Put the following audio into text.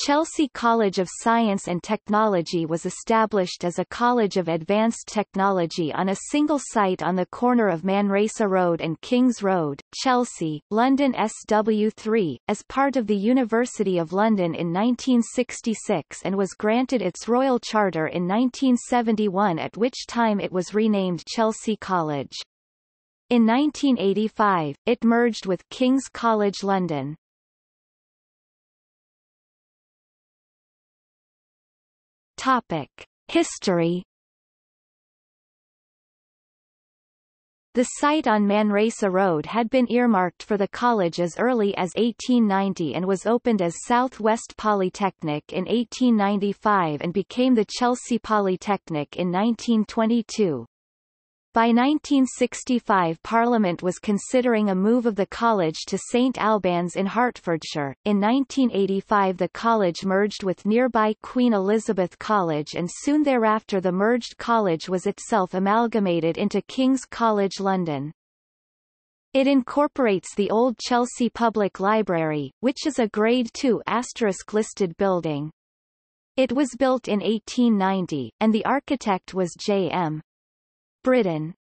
Chelsea College of Science and Technology was established as a College of Advanced Technology on a single site on the corner of Manresa Road and King's Road, Chelsea, London SW3, as part of the University of London in 1966 and was granted its Royal Charter in 1971, at which time it was renamed Chelsea College. In 1985, it merged with King's College London. Topic: History. The site on Manresa Road had been earmarked for the college as early as 1890 and was opened as South West Polytechnic in 1895 and became the Chelsea Polytechnic in 1922. By 1965, Parliament was considering a move of the college to St Albans in Hertfordshire. In 1985, the college merged with nearby Queen Elizabeth College, and soon thereafter the merged college was itself amalgamated into King's College London. It incorporates the old Chelsea Public Library, which is a Grade II * listed building. It was built in 1890, and the architect was J.M. Britain.